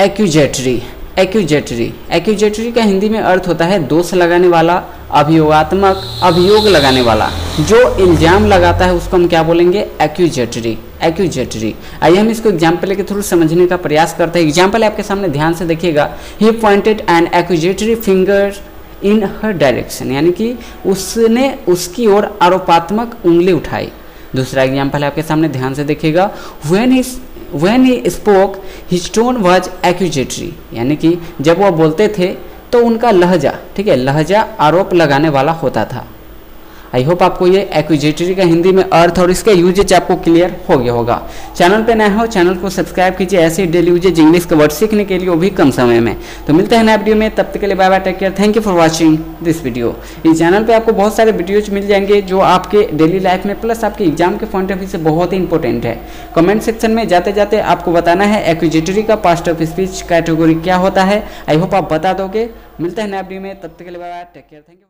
Accusatory. Accusatory का हिंदी में अर्थ होता है दोष लगाने वाला, अभियोगात्मक, अभियोग लगाने वाला। जो इल्ज़ाम लगाता है उसको हम क्या बोलेंगे? एक्यूजेटरी। आइए हम इसको एग्जाम्पल के थ्रू समझने का प्रयास करते हैं। एग्जाम्पल आपके सामने ध्यान से देखिएगा। He pointed an accusatory finger in her direction, यानी कि उसने उसकी ओर आरोपात्मक उंगली उठाई। दूसरा एग्जाम्पल आपके सामने ध्यान से देखिएगा। When he spoke, his tone was accusatory, यानी कि जब वह बोलते थे तो उनका लहजा, ठीक है, लहजा आरोप लगाने वाला होता था। आई होप आपको ये accusatory का हिंदी में अर्थ और इसका यूजेज आपको क्लियर हो गया होगा। चैनल पे नए हो चैनल को सब्सक्राइब कीजिए, ऐसे डेली यूजेज इंग्लिश का वर्ड सीखने के लिए, वो भी कम समय में। तो मिलते हैं नए वीडियो में, तब तक के लिए bye bye, take care, thank you for watching this video. इस चैनल पे आपको बहुत सारे वीडियोज मिल जाएंगे जो आपके डेली लाइफ में प्लस आपके एग्जाम के पॉइंट ऑफ व्यू से बहुत ही इंपॉर्टेंट है। कमेंट सेक्शन में जाते जाते आपको बताना है accusatory का पास्ट ऑफ स्पीच कैटेगोरी क्या होता है। आई होप आप बता दोगे। मिलते हैं नए वीडियो में, तब तक के लिए bye bye, take care, thank you.